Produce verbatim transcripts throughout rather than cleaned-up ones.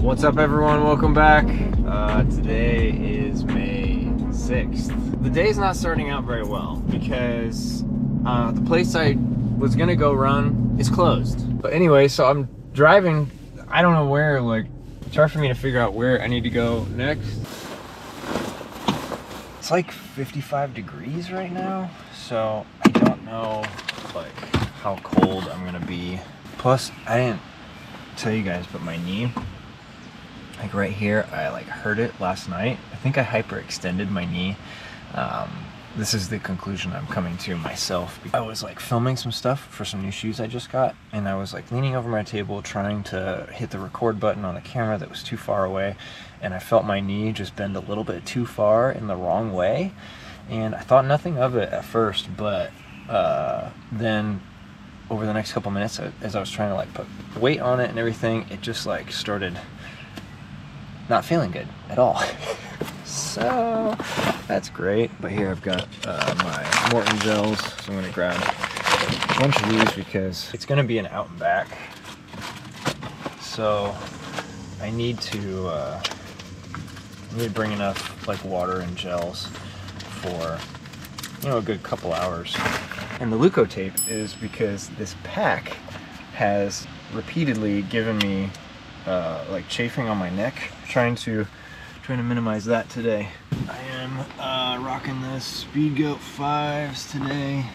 What's up everyone, welcome back. Uh, today is May sixth. The day's not starting out very well because uh, the place I was gonna go run is closed. But anyway, so I'm driving, I don't know where, like, it's hard for me to figure out where I need to go next. It's like fifty-five degrees right now, so I don't know like how cold I'm gonna be. Plus, I didn't tell you guys, but my knee, like right here, I like hurt it last night. I think I hyperextended my knee. Um, this is the conclusion I'm coming to myself. I was like filming some stuff for some new shoes I just got, and I was like leaning over my table trying to hit the record button on the camera that was too far away, and I felt my knee just bend a little bit too far in the wrong way, and I thought nothing of it at first, but uh, then over the next couple minutes, as I was trying to like put weight on it and everything, it just like started not feeling good at all. So that's great. But here I've got uh, my Maurten gels. So I'm gonna grab a bunch of these because it's gonna be an out and back. So I need to uh, I need to bring enough like water and gels for, you know, a good couple hours. And the Leukotape is because this pack has repeatedly given me Uh, like chafing on my neck. Trying to trying to minimize that today. I am uh, rocking this Speedgoat fives today.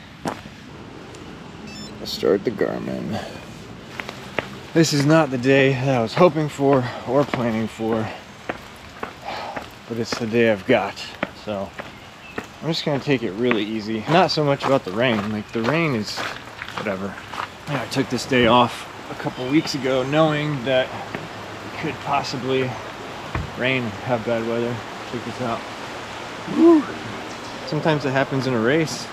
Let's start the Garmin. This is not the day that I was hoping for or planning for, but it's the day I've got. So I'm just gonna take it really easy. Not so much about the rain. Like the rain is whatever. Yeah, I took this day off a couple weeks ago knowing that could possibly rain, have bad weather. Check this out. Woo. Sometimes it happens in a race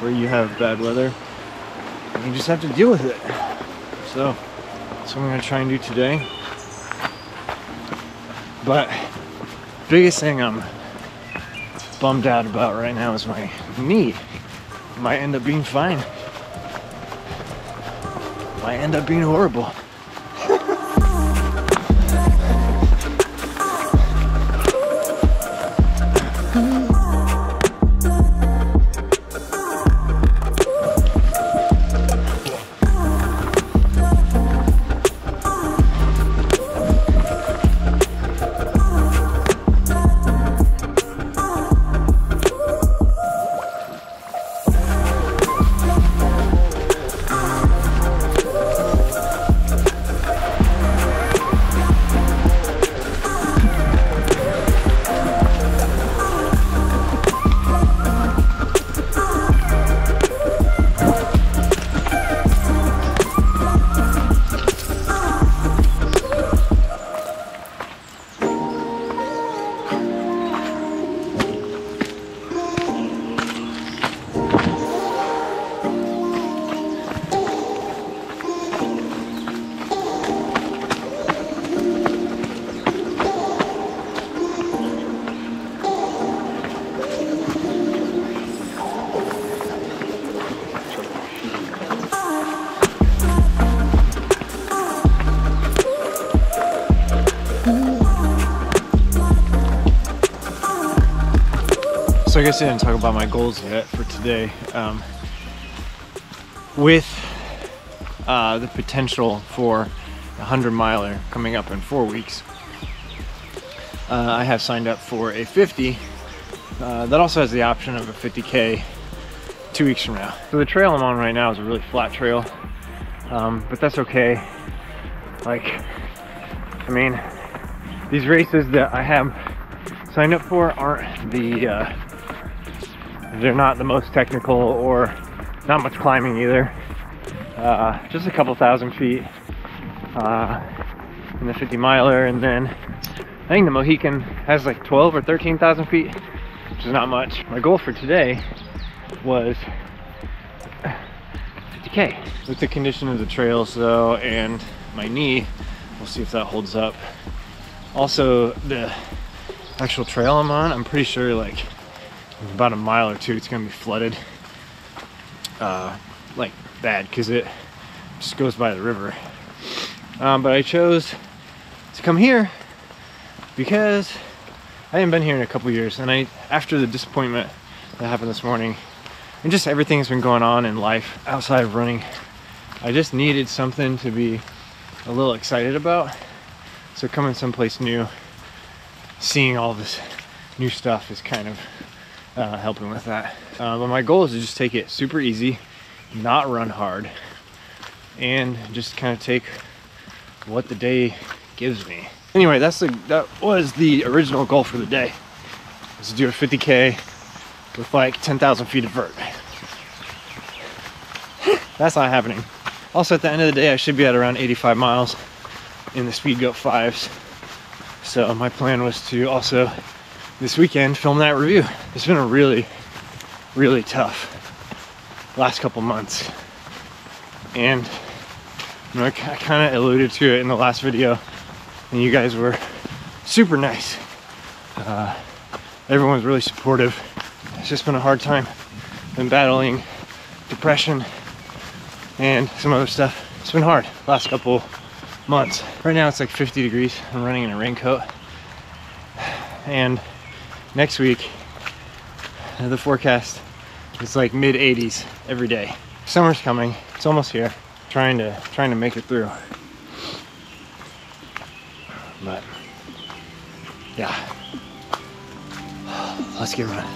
where you have bad weather and you just have to deal with it. So that's what I'm gonna try and do today. But biggest thing I'm bummed out about right now is my knee. Might end up being fine. Might end up being horrible. So I guess I didn't talk about my goals yet for today. Um, with uh, the potential for a hundred miler coming up in four weeks, uh, I have signed up for a fifty. Uh, that also has the option of a fifty K two weeks from now. So the trail I'm on right now is a really flat trail, um, but that's okay. Like, I mean, these races that I have signed up for aren't the uh, they're not the most technical or not much climbing either. Uh, just a couple thousand feet uh, in the fifty miler, and then I think the Mohican has like twelve or thirteen thousand feet, which is not much. My goal for today was fifty K. With the condition of the trails though and my knee, we'll see if that holds up. Also, the actual trail I'm on, I'm pretty sure like about a mile or two, it's gonna be flooded, uh, like bad, because it just goes by the river. Um, but I chose to come here because I haven't been here in a couple years, and I, after the disappointment that happened this morning and just everything that's been going on in life outside of running, I just needed something to be a little excited about. So coming someplace new, seeing all this new stuff is kind of uh, helping with that. Uh, but my goal is to just take it super easy, not run hard, and just kind of take what the day gives me. Anyway, that's the that was the original goal for the day, is to do a fifty K with like ten thousand feet of vert. That's not happening. Also, at the end of the day, I should be at around eighty-five miles in the Speedgoat fives. So my plan was to also, this weekend, film that review. It's been a really, really tough last couple months. And you know, I kind of alluded to it in the last video, and you guys were super nice. Uh, everyone's really supportive. It's just been a hard time. Been battling depression and some other stuff. It's been hard last couple months. Right now it's like fifty degrees. I'm running in a raincoat. And next week, the forecast is like mid eighties every day. Summer's coming. It's almost here. Trying to trying to make it through. But yeah, let's get running.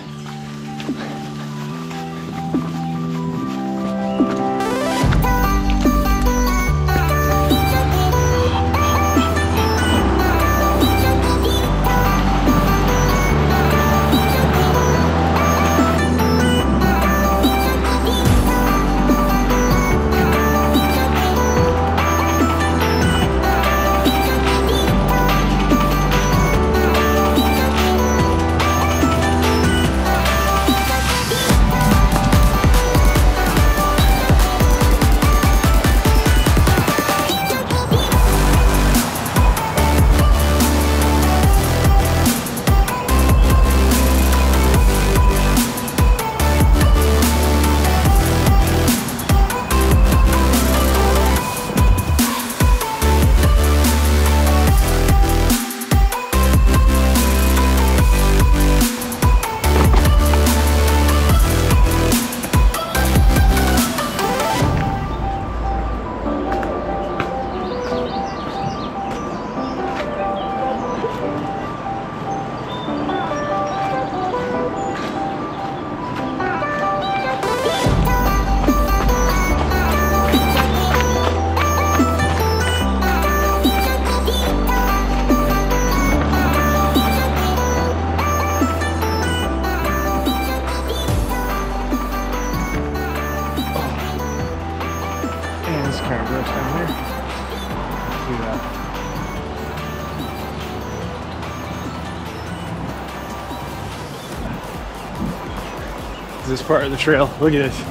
This part of the trail, look at this.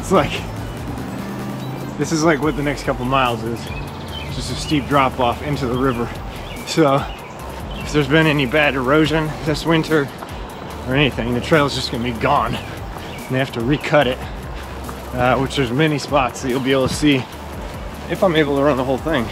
It's like, this is like what the next couple miles is. It's just a steep drop off into the river. So if there's been any bad erosion this winter or anything, the trail's just gonna be gone. And they have to recut it, uh, which there's many spots that you'll be able to see if I'm able to run the whole thing.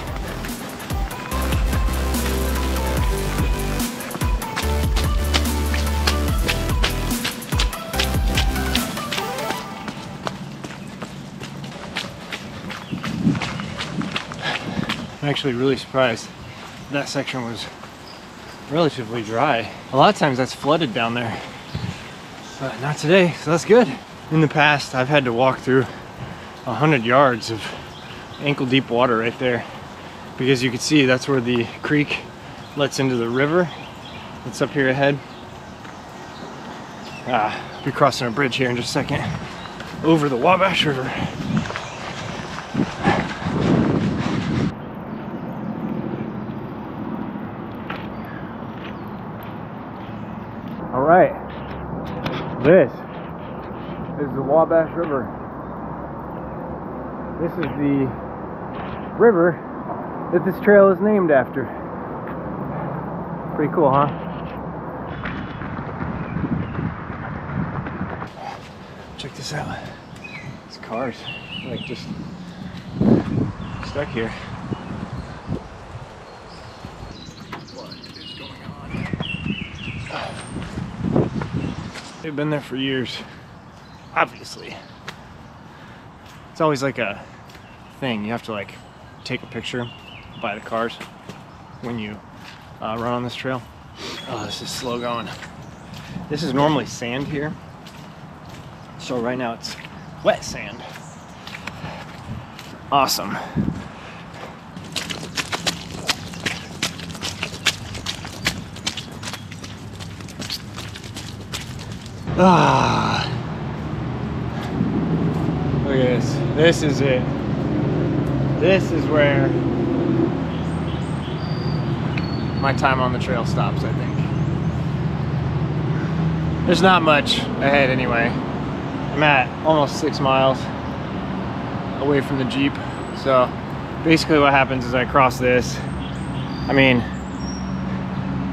I'm actually really surprised that section was relatively dry. A lot of times that's flooded down there, but not today, so that's good. In the past, I've had to walk through one hundred yards of ankle deep water right there, because you can see that's where the creek lets into the river. It's up here ahead. Ah, I'll be crossing a bridge here in just a second over the Wabash River. This is the Wabash River. This is the river that this trail is named after. Pretty cool, huh? Check this out. These cars, like, just stuck here. They've been there for years, obviously. It's always like a thing. You have to like take a picture by the cars when you uh, run on this trail. Oh, this is slow going. This is normally sand here. So right now it's wet sand. Awesome. Ah, look at this. This is it. This is where my time on the trail stops, I think. There's not much ahead anyway. I'm at almost six miles away from the Jeep. So basically what happens is I cross this. I mean,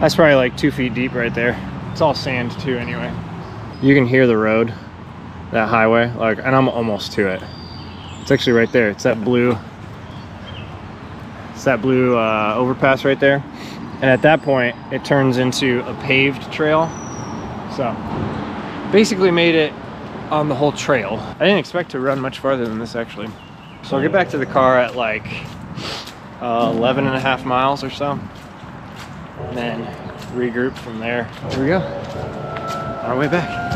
that's probably like two feet deep right there. It's all sand too anyway. You can hear the road, that highway, like, and I'm almost to it. It's actually right there. It's that blue, it's that blue uh, overpass right there. And at that point, it turns into a paved trail. So, basically made it on the whole trail. I didn't expect to run much farther than this, actually. So I'll get back to the car at like uh, eleven and a half miles or so. And then regroup from there. Here we go. On our way back.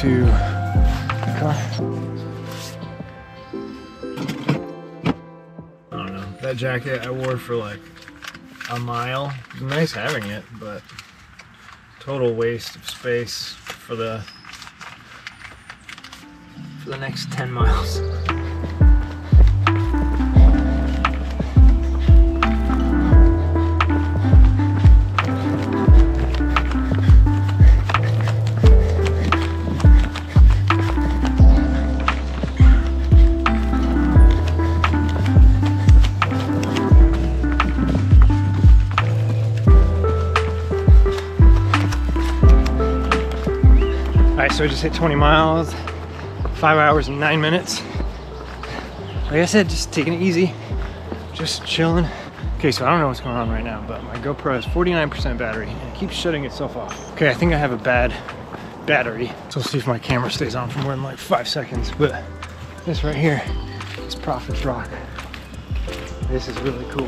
To the car. I don't know. That jacket I wore for like a mile. It was nice having it, but total waste of space for the for the next ten miles. So I just hit twenty miles, five hours and nine minutes. Like I said, just taking it easy, just chilling. Okay, so I don't know what's going on right now, but my GoPro has forty-nine percent battery and it keeps shutting itself off. Okay, I think I have a bad battery. So we'll see if my camera stays on for more than like five seconds. But this right here is Prophet's Rock. This is really cool.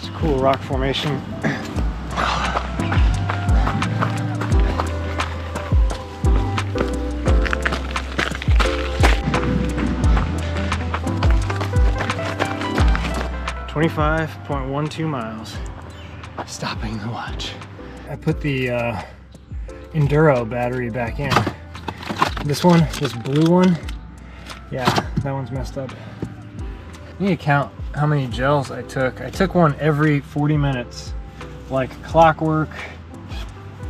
It's a cool rock formation. twenty-five point one two miles, stopping the watch. I put the uh, Enduro battery back in. This one, this blue one, yeah, that one's messed up. You need to count how many gels I took. I took one every forty minutes, like clockwork.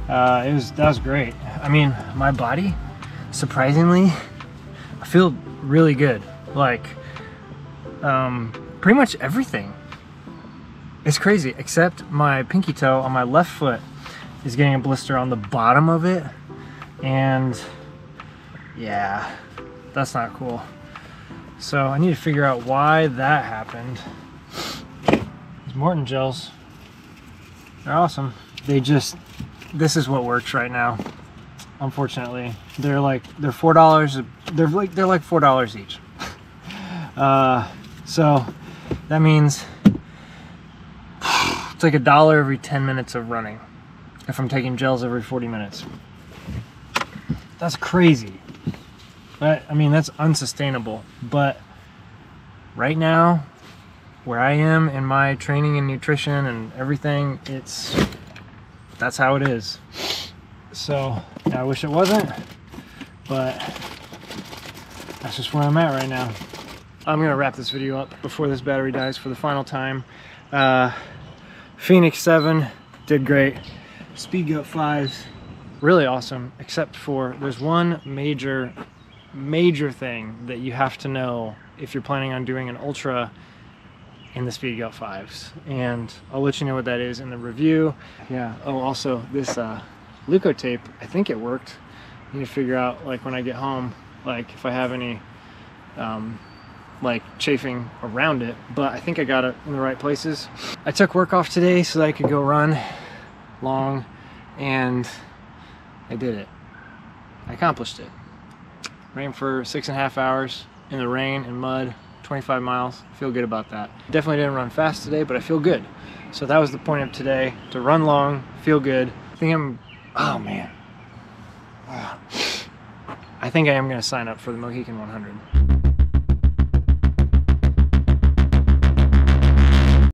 Uh, it was, that was great. I mean, my body, surprisingly, I feel really good. Like, um, pretty much everything. It's crazy, except my pinky toe on my left foot is getting a blister on the bottom of it. And yeah, that's not cool. So I need to figure out why that happened. These Maurten gels, they're awesome. They just, this is what works right now, unfortunately. They're like, they're four dollars, they're like, they're like four dollars each. uh, so, that means like a dollar every ten minutes of running, if I'm taking gels every forty minutes. That's crazy. That, I mean, that's unsustainable. But right now, where I am in my training and nutrition and everything, it's that's how it is. So I wish it wasn't, but that's just where I'm at right now. I'm gonna wrap this video up before this battery dies for the final time. Uh, Fenix seven did great. Speedgoat fives, really awesome, except for there's one major, major thing that you have to know if you're planning on doing an ultra in the Speedgoat fives. And I'll let you know what that is in the review. Yeah, oh, also this uh, Leukotape, I think it worked. I need to figure out, like, when I get home, like, if I have any, um, like, chafing around it, but I think I got it in the right places. I took work off today so that I could go run long, and I did it. I accomplished it. Ran for six and a half hours in the rain and mud, twenty-five miles. I feel good about that. Definitely didn't run fast today, but I feel good. So that was the point of today, to run long, feel good. I think I'm, oh man. I think I am gonna sign up for the Mohican one hundred.